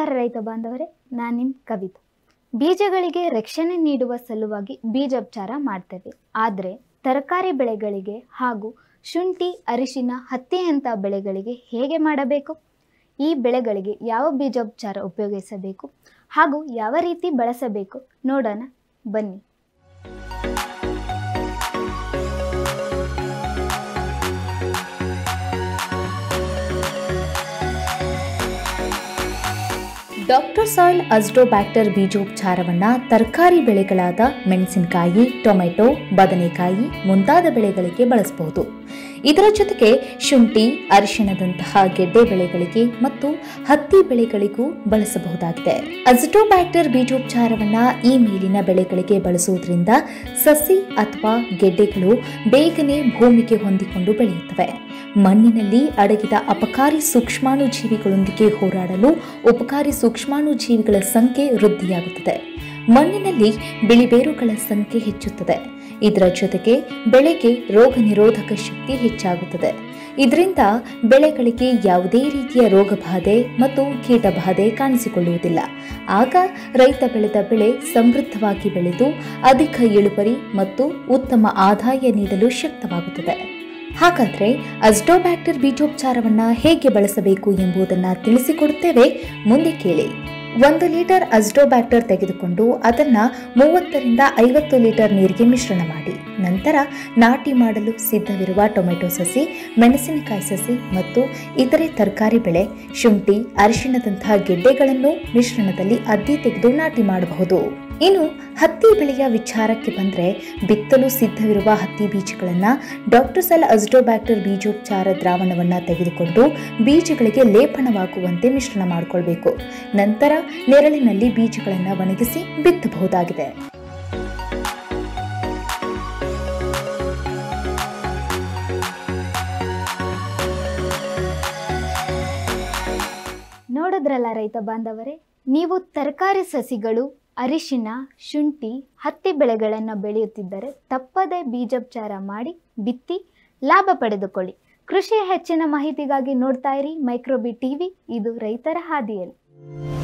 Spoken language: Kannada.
ನಮಸ್ಕಾರ ರೈತ ಬಾಂಧವರೇ, ನಾನು ನಿಮ್ಮ ಕವಿತಾ. ಬೀಜಗಳಿಗೆ ರಕ್ಷಣೆ ನೀಡುವ ಸಲುವಾಗಿ ಬೀಜೋಪಚಾರ ಮಾಡ್ತೇವೆ. ಆದರೆ ತರಕಾರಿ ಬೆಳೆಗಳಿಗೆ ಹಾಗೂ ಶುಂಠಿ, ಅರಿಶಿನ, ಹತ್ತಿಯಂಥ ಬೆಳೆಗಳಿಗೆ ಹೇಗೆ ಮಾಡಬೇಕು? ಈ ಬೆಳೆಗಳಿಗೆ ಯಾವ ಬೀಜೋಪಚಾರ ಉಪಯೋಗಿಸಬೇಕು ಹಾಗೂ ಯಾವ ರೀತಿ ಬಳಸಬೇಕು ನೋಡೋಣ ಬನ್ನಿ. ಡಾಕ್ಟರ್ ಸಾಯಿಲ್ ಅಜೋಟೋಬ್ಯಾಕ್ಟರ್ ಬೀಜೋಪಚಾರವನ್ನು ತರಕಾರಿ ಬೆಳೆಗಳಾದ ಮೆಣಸಿನಕಾಯಿ, ಟೊಮೆಟೊ, ಬದನೆಕಾಯಿ ಮುಂತಾದ ಬೆಳೆಗಳಿಗೆ ಬಳಸಬಹುದು. ಇದರ ಜೊತೆಗೆ ಶುಂಠಿ, ಅರಿಶಿಣದಂತಹ ಗೆಡ್ಡೆ ಬೆಳೆಗಳಿಗೆ ಮತ್ತು ಹತ್ತಿ ಬೆಳೆಗಳಿಗೂ ಬಳಸಬಹುದಾಗಿದೆ. ಅಜೋಟೋಬ್ಯಾಕ್ಟರ್ ಬೀಜೋಪಚಾರವನ್ನು ಈ ಮೇಲಿನ ಬೆಳೆಗಳಿಗೆ ಬಳಸುವುದರಿಂದ ಸಸಿ ಅಥವಾ ಗೆಡ್ಡೆಗಳು ಬೇಗನೆ ಭೂಮಿಗೆ ಹೊಂದಿಕೊಂಡು ಬೆಳೆಯುತ್ತವೆ. ಮಣ್ಣಿನಲ್ಲಿ ಅಡಗಿದ ಅಪಕಾರಿ ಸೂಕ್ಷ್ಮಾಣು ಜೀವಿಗಳೊಂದಿಗೆ ಹೋರಾಡಲು ಉಪಕಾರಿ ಸೂಕ್ಷ್ಮಾಣು ಜೀವಿಗಳ ಸಂಖ್ಯೆ ವೃದ್ಧಿಯಾಗುತ್ತದೆ. ಮಣ್ಣಿನಲ್ಲಿ ಬಿಳಿಬೇರುಗಳ ಸಂಖ್ಯೆ ಹೆಚ್ಚುತ್ತದೆ. ಇದರ ಜೊತೆಗೆ ಬೆಳೆಗೆ ರೋಗ ನಿರೋಧಕ ಶಕ್ತಿ ಹೆಚ್ಚಾಗುತ್ತದೆ. ಇದರಿಂದ ಬೆಳೆಗಳಿಗೆ ಯಾವುದೇ ರೀತಿಯ ರೋಗ ಬಾಧೆ ಮತ್ತು ಕೀಟಬಾಧೆ ಕಾಣಿಸಿಕೊಳ್ಳುವುದಿಲ್ಲ. ಆಗ ರೈತ ಬೆಳೆದ ಬೆಳೆ ಸಮೃದ್ಧವಾಗಿ ಬೆಳೆದು ಅಧಿಕ ಇಳುವರಿ ಮತ್ತು ಉತ್ತಮ ಆದಾಯ ನೀಡಲು ಶಕ್ತವಾಗುತ್ತದೆ. ಹಾಗಾದರೆ ಅಜೋಟೋಬ್ಯಾಕ್ಟರ್ ಬೀಜೋಪಚಾರವನ್ನು ಹೇಗೆ ಬಳಸಬೇಕು ಎಂಬುದನ್ನು ತಿಳಿಸಿಕೊಡುತ್ತೇವೆ, ಮುಂದೆ ಕೇಳಿ. 1 ಲೀಟರ್ ಅಜೋಟೋಬ್ಯಾಕ್ಟರ್ ತೆಗೆದುಕೊಂಡು ಅದನ್ನು 30 ರಿಂದ 50 ಲೀಟರ್ ನೀರಿಗೆ ಮಿಶ್ರಣ ಮಾಡಿ, ನಂತರ ನಾಟಿ ಮಾಡಲು ಸಿದ್ಧವಿರುವ ಟೊಮೆಟೊ ಸಸಿ, ಮೆಣಸಿನಕಾಯಿ ಸಸಿ ಮತ್ತು ಇತರೆ ತರಕಾರಿ ಬೆಳೆ, ಶುಂಠಿ, ಅರಿಶಿಣದಂತಹ ಗೆಡ್ಡೆಗಳನ್ನು ಮಿಶ್ರಣದಲ್ಲಿ ಅದ್ದಿ ತೆಗೆದು ನಾಟಿ ಮಾಡಬಹುದು. ಇನ್ನು ಹತ್ತಿ ಬೆಳೆಯ ವಿಚಾರಕ್ಕೆ ಬಂದರೆ, ಬಿತ್ತಲು ಸಿದ್ಧವಿರುವ ಹತ್ತಿ ಬೀಜಗಳನ್ನು ಡಾಕ್ಟರ್ ಸಾಯಿಲ್ ಅಜೋಟೋಬ್ಯಾಕ್ಟರ್ ಬೀಜೋಪಚಾರ ದ್ರಾವಣವನ್ನು ತೆಗೆದುಕೊಂಡು ಬೀಜಗಳಿಗೆ ಲೇಪನವಾಗುವಂತೆ ಮಿಶ್ರಣ ಮಾಡಿಕೊಳ್ಬೇಕು. ನಂತರ ನೆರಳಿನಲ್ಲಿ ಬೀಜಗಳನ್ನು ಒಣಗಿಸಿ ಬಿತ್ತಬಹುದಾಗಿದೆ. ನೋಡಿದ್ರಲ್ಲ ರೈತ ಬಾಂಧವರೇ, ನೀವು ತರಕಾರಿ ಸಸಿಗಳು, ಅರಿಶಿನ, ಶುಂಠಿ, ಹತ್ತಿ ಬೆಳೆಗಳನ್ನು ಬೆಳೆಯುತ್ತಿದ್ದರೆ ತಪ್ಪದೇ ಬೀಜೋಪಚಾರ ಮಾಡಿ ಬಿತ್ತಿ ಲಾಭ ಪಡೆದುಕೊಳ್ಳಿ. ಕೃಷಿಯ ಹೆಚ್ಚಿನ ಮಾಹಿತಿಗಾಗಿ ನೋಡ್ತಾ ಇರಿ ಮೈಕ್ರೋಬಿ ಟಿವಿ, ಇದು ರೈತರ ಹಾದಿಯಲ್ಲಿ.